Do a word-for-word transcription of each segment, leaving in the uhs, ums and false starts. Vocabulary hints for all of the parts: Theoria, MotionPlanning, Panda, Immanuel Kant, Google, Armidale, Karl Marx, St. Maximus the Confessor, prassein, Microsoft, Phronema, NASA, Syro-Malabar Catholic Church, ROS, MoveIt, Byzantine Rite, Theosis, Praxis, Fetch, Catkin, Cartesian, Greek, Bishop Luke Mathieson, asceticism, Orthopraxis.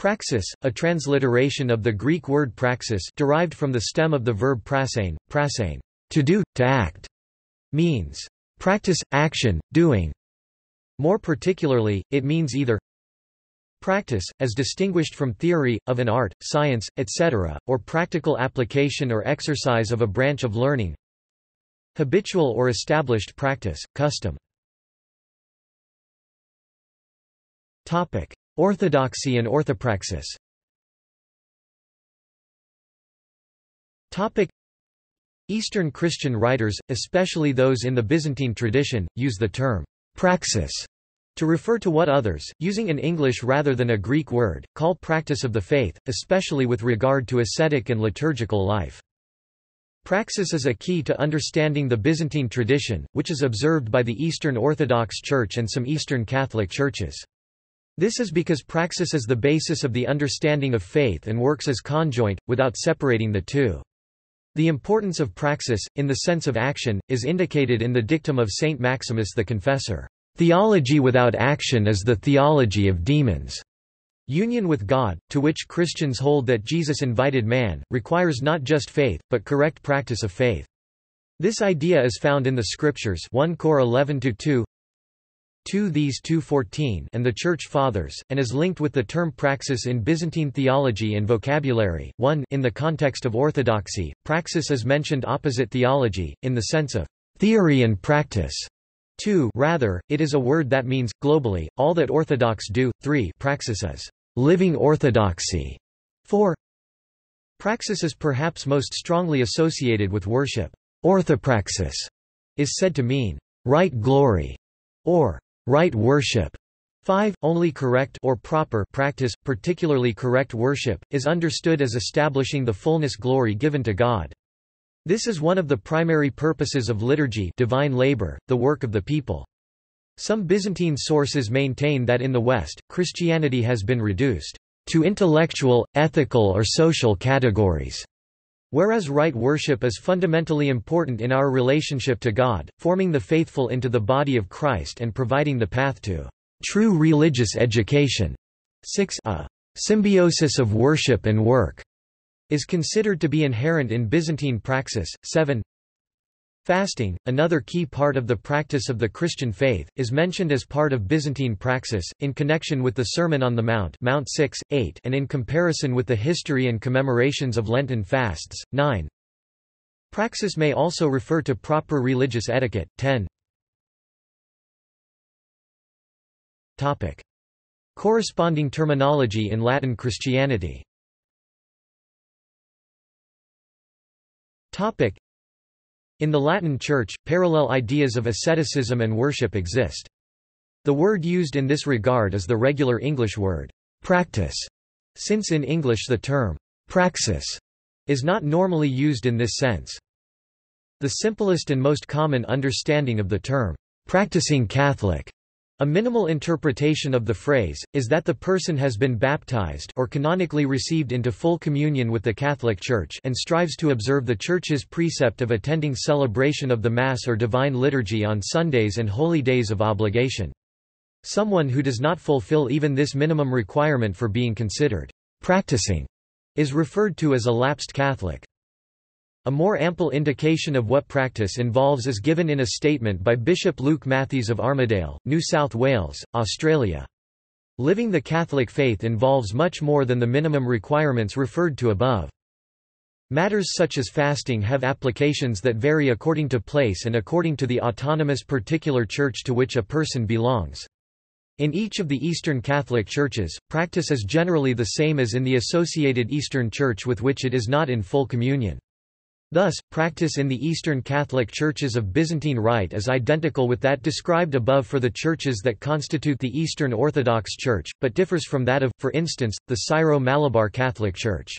Praxis, a transliteration of the Greek word praxis derived from the stem of the verb prassein, prassein, to do, to act, means practice, action, doing. More particularly, it means either practice, as distinguished from theory, of an art, science, et cetera, or practical application or exercise of a branch of learning, habitual or established practice, custom. Orthodoxy and orthopraxis. Eastern Christian writers, especially those in the Byzantine tradition, use the term praxis to refer to what others, using an English rather than a Greek word, call practice of the faith, especially with regard to ascetic and liturgical life. Praxis is a key to understanding the Byzantine tradition, which is observed by the Eastern Orthodox Church and some Eastern Catholic churches. This is because praxis is the basis of the understanding of faith and works as conjoint, without separating the two. The importance of praxis, in the sense of action, is indicated in the dictum of Saint Maximus the Confessor. Theology without action is the theology of demons. Union with God, to which Christians hold that Jesus invited man, requires not just faith, but correct practice of faith. This idea is found in the Scriptures one Cor eleven two, two these two fourteen and the Church Fathers, and is linked with the term praxis in Byzantine theology and vocabulary. one In the context of orthodoxy, praxis is mentioned opposite theology, in the sense of theory and practice. two Rather, it is a word that means, globally, all that orthodox do. three Praxis is living orthodoxy. four Praxis is perhaps most strongly associated with worship. Orthopraxis is said to mean right glory or right worship. five Only correct or proper practice, particularly correct worship, is understood as establishing the fullness glory given to God. This is one of the primary purposes of liturgy, divine labor, the work of the people. Some Byzantine sources maintain that in the West, Christianity has been reduced to intellectual, ethical or social categories, whereas right worship is fundamentally important in our relationship to God, forming the faithful into the body of Christ and providing the path to true religious education. six A symbiosis of worship and work is considered to be inherent in Byzantine praxis. seven Fasting, another key part of the practice of the Christian faith, is mentioned as part of Byzantine praxis, in connection with the Sermon on the Mount, Mount six, eight, and in comparison with the history and commemorations of Lenten fasts. nine Praxis may also refer to proper religious etiquette. ten Topic. Corresponding terminology in Latin Christianity. Topic. In the Latin Church, parallel ideas of asceticism and worship exist. The word used in this regard is the regular English word, practice, since in English the term, praxis, is not normally used in this sense. The simplest and most common understanding of the term, practicing Catholic, a minimal interpretation of the phrase, is that the person has been baptized or canonically received into full communion with the Catholic Church and strives to observe the Church's precept of attending celebration of the Mass or divine liturgy on Sundays and holy days of obligation. Someone who does not fulfill even this minimum requirement for being considered practicing is referred to as a lapsed Catholic. A more ample indication of what practice involves is given in a statement by Bishop Luke Mathieson of Armidale, New South Wales, Australia. Living the Catholic faith involves much more than the minimum requirements referred to above. Matters such as fasting have applications that vary according to place and according to the autonomous particular church to which a person belongs. In each of the Eastern Catholic Churches, practice is generally the same as in the associated Eastern Church with which it is not in full communion. Thus, practice in the Eastern Catholic Churches of Byzantine Rite is identical with that described above for the churches that constitute the Eastern Orthodox Church, but differs from that of, for instance, the Syro-Malabar Catholic Church.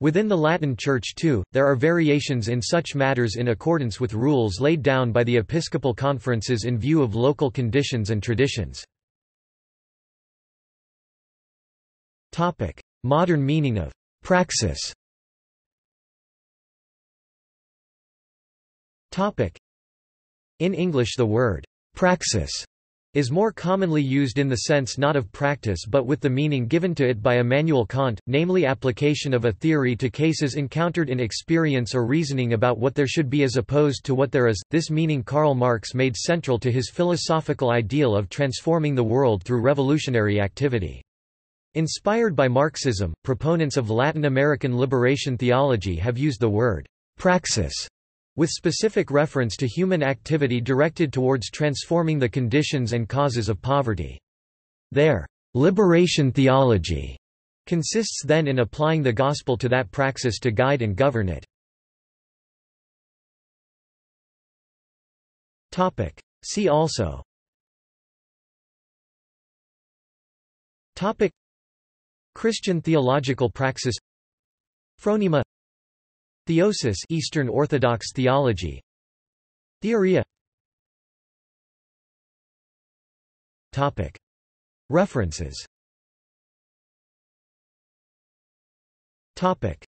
Within the Latin Church too, there are variations in such matters in accordance with rules laid down by the episcopal conferences in view of local conditions and traditions. Topic: Modern meaning of praxis. In English the word praxis is more commonly used in the sense not of practice but with the meaning given to it by Immanuel Kant, namely application of a theory to cases encountered in experience or reasoning about what there should be as opposed to what there is. This meaning Karl Marx made central to his philosophical ideal of transforming the world through revolutionary activity. Inspired by Marxism, proponents of Latin American liberation theology have used the word praxis with specific reference to human activity directed towards transforming the conditions and causes of poverty. Their liberation theology consists then in applying the gospel to that praxis to guide and govern it. Topic. See also. Topic. Christian theological praxis. Phronema. Theosis, Eastern Orthodox theology. Theoria. Topic. References. Topic.